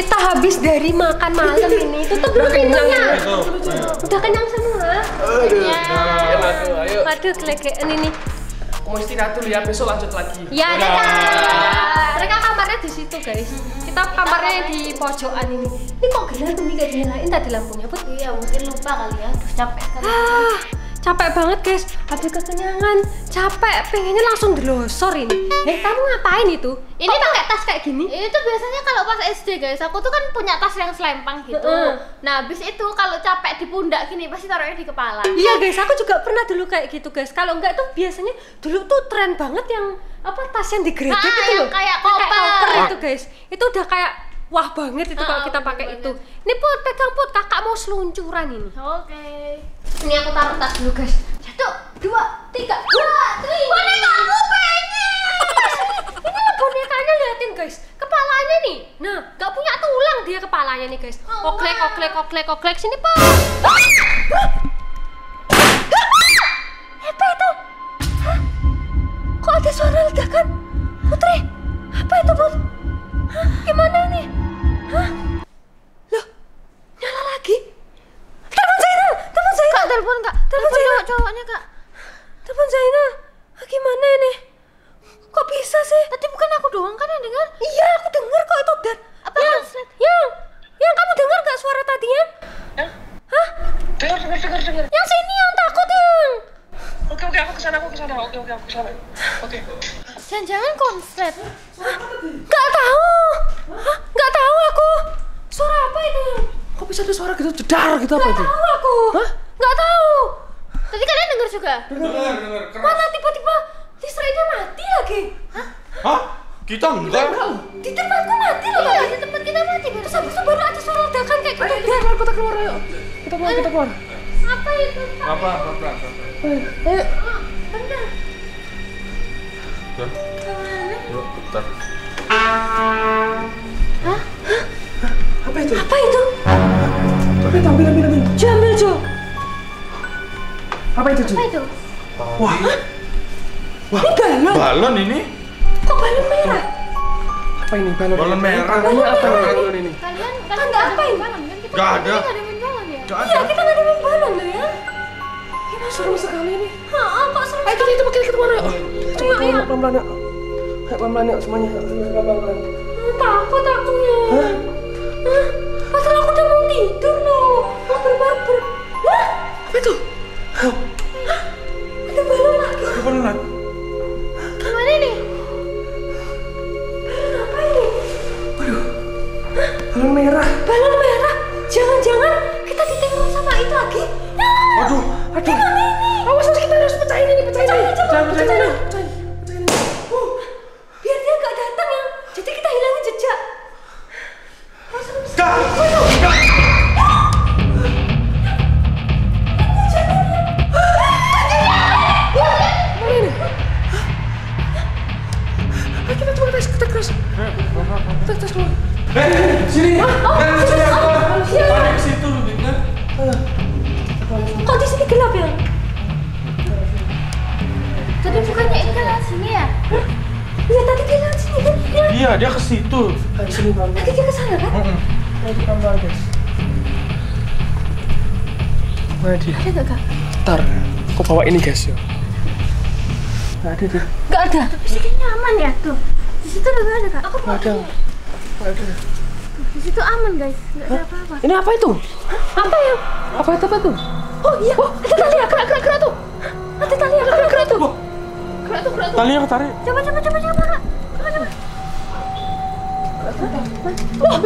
kita habis dari makan malam ini. Tutup dulu pintunya. Udah kenyang semua. Aduh, aduh, kelegean ini. Mau istirahat dulu ya, besok lanjut lagi. Ya, dadah. Mereka kamarnya di situ, guys. Kita kamarnya di pojokan ini. Ini kok gelap ini, gak dinyalain tadi lampunya, Put? Iya, mungkin lupa kali ya. Aduh, capek kali. Ah, capek banget, guys. Habis kekenyangan, capek. Pengennya langsung delosor ini. Eh, kamu ngapain itu? Ini pakai tas kayak gini? Itu biasanya kalau pas SD, guys. Aku tuh kan punya tas yang selempang gitu. Nah, habis itu kalau capek di pundak gini, pasti taruhnya di kepala. Iya, guys. Aku juga pernah dulu kayak gitu, guys. Kalau enggak tuh biasanya dulu tuh tren banget yang apa tas yang digredek gitu loh, kayak koper itu guys, itu udah kayak wah banget itu kalau kita pakai itu. Ini Put, pegang Put, kakak mau seluncuran ini. Oke. Ini aku taruh tas dulu guys. 1, 2, 3, 2, 3. Boneka aku pengen. Ini bonekanya liatin guys, kepalanya nih. Nah, nggak punya tulang dia kepalanya nih guys. Oklek, oklek, oklek, oklek sini Put. Apa itu? Kok ada suara ledakan? Putri, apa itu Put? Hah, gimana ini? Hah? Loh, nyala lagi? Telepon Zainal! Telepon Zainal! Kak, telepon Kak! Telepon Zainal! Cowoknya Kak! Telepon Zainal! Gimana ini? Kok bisa sih? Tadi bukan aku doang kan yang dengar? Iya, aku dengar kok itu Dan! Apa yang? Yang kamu dengar gak suara tadinya? Hah? Dengar! Yang sini yang takut yang! Oke, aku kesana, aku kesana. Oke. Jangan-jangan konslet. Gak tahu. Hah? Gak tahu aku. Suara apa itu? Kok bisa ada suara gitu jedar gitu apa itu? Gak tahu aku. Hah? Gak tahu. Tadi kalian dengar juga? Dengar. Mana tiba-tiba listriknya mati lagi? Hah? Hah? Kita enggak. Di tempatku mati loh. Iya, di tempat kita mati. Terus habis itu baru ada suara ledakan kayak gitu. Ayo, kita keluar, ayo. Kita keluar. Apa itu? Apa? Ayo. Bener. Kemana? Yuk, putar. Hah? Apa itu? Ambil. Jo, ambil Jo. Apa itu Jo? Wah. Wah. Ini balon. Balon ini? Kok balon merah? Apa ini balon? Balon merah. Ini apa balon ini? Kalian nggak apa ini? Nggak ada. Iya, kita nggak ada main balon loh ya. Serem sekali nih. Kok serem? Ayo kita pakai ke mana? Coba ya. Pelan-pelan ya semuanya. Takut aku ya. Hah? Padahal aku udah mau tidur loh. Mabar-mabar. Hah? Apa itu? Hah? Ada balon lagi. Gimana nih? Balon apa ini? Waduh. Balon merah. Jangan-jangan kita ditinggal sama itu lagi. Aduh. Awas kita harus pecahin ini. Biar dia nggak datang ya. Jadi kita hilangin jejak. Kita Kok di sini gelap ya? Tadi bukannya Ika lewat sini ya? Iya tadi dia lewat sini kan? Iya dia ke situ. Ke sini bang. Tadi dia ke sana kan? Tadi tambah guys. Mana dia? Ada nggak Kak? Ntar, aku bawa ini guys ya. Nggak ada dia. Nggak ada. Tapi sih kayaknya aman ya tuh. Di situ nggak ada Kak. Aku bawa ini. Nggak ada. Di situ aman guys. Nggak ada apa-apa. Ini apa itu? Apa ya? Apa tuh? Oh iya, ada tali ya, gerak-gerak tuh. Ada tali ya, gerak-gerak tuh. Gerak tuh. Tali yang tarik. Coba Kak. Coba. Wah,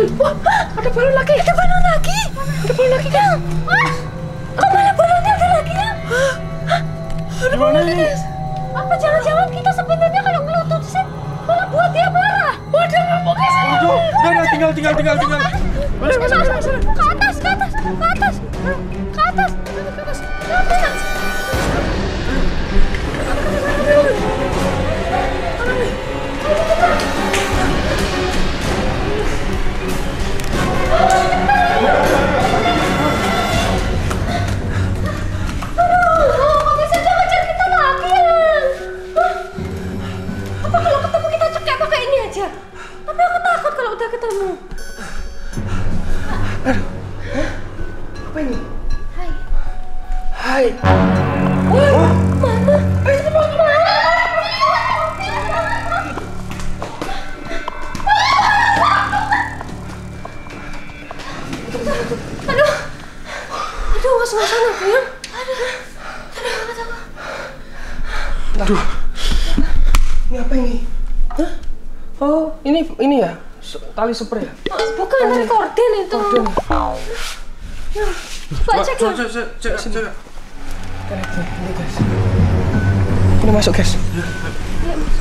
ada balon lagi. Kak. Wah. Kok malah balonnya ada lagi ya? Hah? Ada balon lagi guys. Apa jangan-jangan kita sebenarnya kalau ngelutut sih malah buat dia marah. Waduh, ngambek guys. Udah, tinggal. Ke atas. Apa kalau ketemu kita cekek pakai ini aja? Tapi aku takut kalau udah ketemu. Aduh. Hah? Apa ini? Hai. Hai. Woi, oh. Mana? Ayo semua gimana? Aduh. Aduh, nggak suasana, Fir. Aduh. Aduh, nggak tahu. Aduh. Ini apa ini? Hah? Oh, ini ya? Tali spray ya? Bukan, tali korden itu. Korden. Ya, coba cek ya. Cek. Ini guys. Ini masuk guys.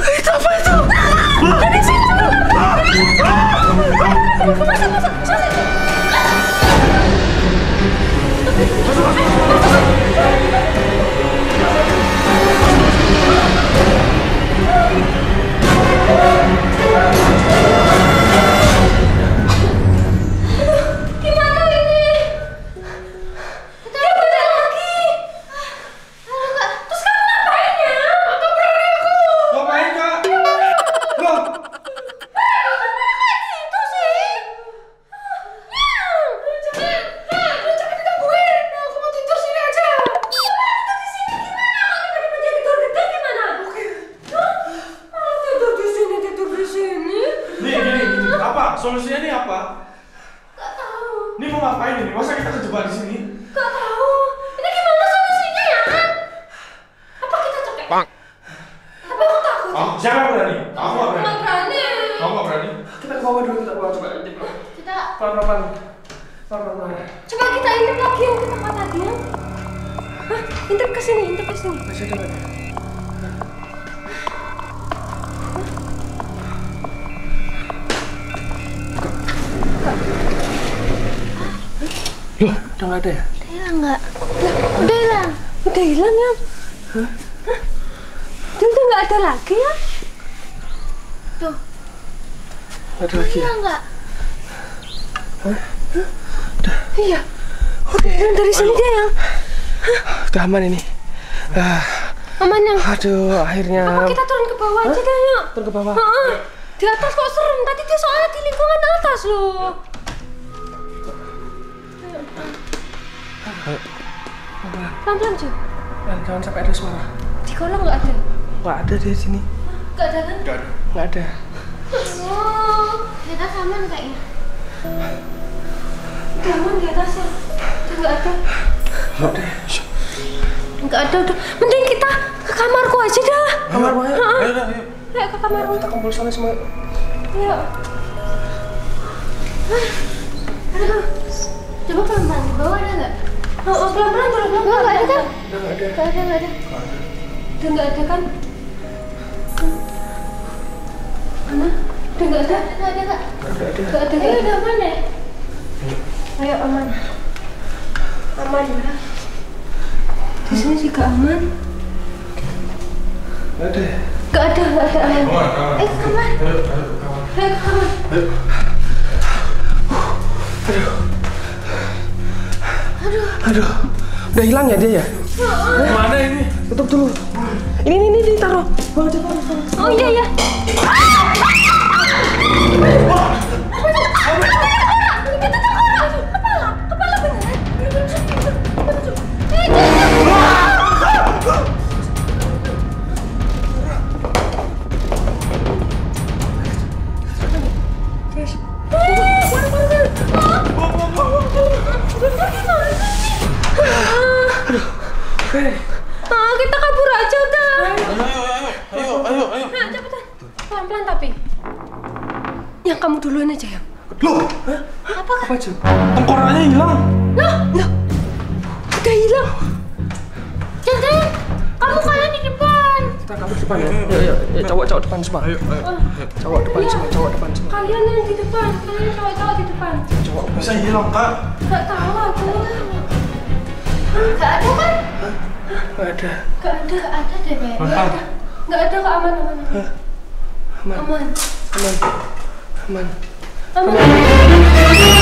Itu apa itu? Dari sini. Solusinya ini apa? Gak tahu. Ini mau ngapain ini? Masa kita terjebak di sini? Gak tahu. Ini gimana solusinya ya? Apa kita cepet? Bang. Apa aku takut? Oh, jangan berani. Aku gak berani. Kamu gak berani? Kita ke bawah dulu, kita bawa coba. Kita pelan-pelan. Coba kita intip lagi yang ke tempat tadi ya. Hah? Intip ke sini, Masih ada lagi. Loh, udah nggak ada ya? Udah hilang nggak? Udah hilang? Udah hilang ya? Hah? Dia udah nggak ada lagi ya? Tuh. Nggak ada lagi ya? Hilang nggak? Hah? Udah. Iya. Udah hilang dari sini dia ya? Hah? Udah aman ini. Aman yang? Aduh, akhirnya. Apa kita turun ke bawah aja deh yuk? Turun ke bawah? Di atas kok serem, tadi dia soalnya di lingkungan atas loh. Pelan-pelan cuy. Jangan sampai ada suara. Di kolong nggak ada. Nggak ada di sini. Nggak ada kan? Nggak ada. Oh, di atas aman kayaknya. Udah aman di atas ya. Udah nggak ada. Nggak ada udah. Mending kita ke kamarku aja dah. Kamarku ya? Ayo. Ayo ke kamarku. Kita kumpul sana semua. Ayo. Aduh. Coba pelan-pelan di bawah ada nggak? Pelan-pelan, pelan-pelan. Nggak ada kan? Nggak ada. Udah nggak ada kan? Mana? Udah nggak ada? Nggak ada. Ayo udah aman ya? Ayo aman. Aman ya? Di sini juga aman. Nggak ada. Ayo ke kamar. Aduh, udah hilang ya dia ya? Mana ini? Tutup dulu. Ini taruh. Bawa aja taruh. Oh iya. Kepala beneran. Kita kabur aja dah. Ayo. Nah, cepetan. Pelan-pelan tapi. Yang kamu duluan aja ya. Loh? Hah? Apa aja? Tengkoraknya hilang. Loh? Udah hilang. Jadi, kalian di depan. Kita kabur depan ya. Iya. Cowok depan semua. Ayo. Cowok depan semua. Kalian yang di depan. Kalian cowok di depan. Cowok bisa hilang, Kak? Enggak tahu aku. Enggak ada kan? Enggak ada deh, Beb. Enggak ada, Kak. Aman.